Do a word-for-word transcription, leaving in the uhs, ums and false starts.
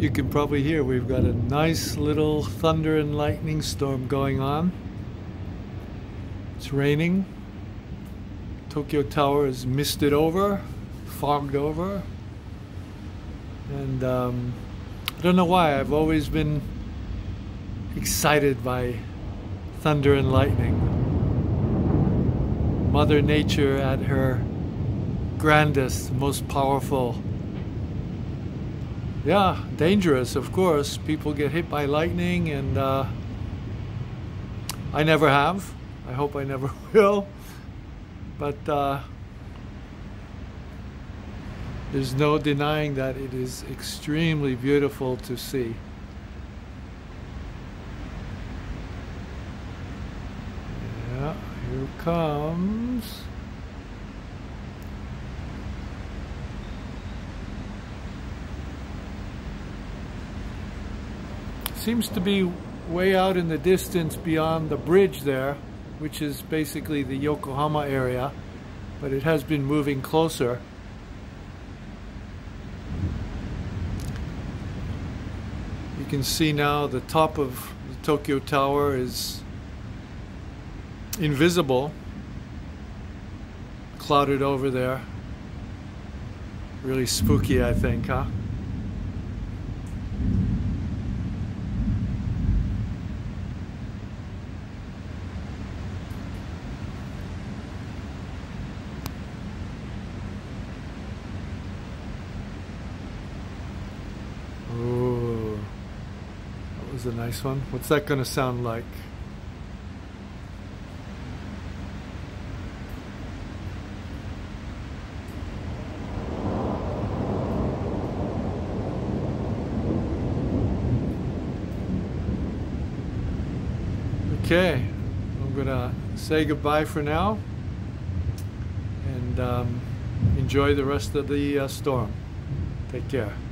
you can probably hear we've got a nice little thunder and lightning storm going on. It's raining. Tokyo Tower is misted over, fogged over. And um, I don't know why, I've always been excited by thunder and lightning. Mother Nature at her grandest, most powerful. Yeah, dangerous, of course. People get hit by lightning, and uh, I never have. I hope I never will. But uh, there's no denying that it is extremely beautiful to see. Yeah, here it comes. Seems to be way out in the distance beyond the bridge there, which is basically the Yokohama area, but it has been moving closer. You can see now the top of the Tokyo Tower is invisible, clouded over there. Really spooky, I think, huh? Ooh, that was a nice one. What's that going to sound like? Okay, I'm going to say goodbye for now and um, enjoy the rest of the uh, storm. Take care.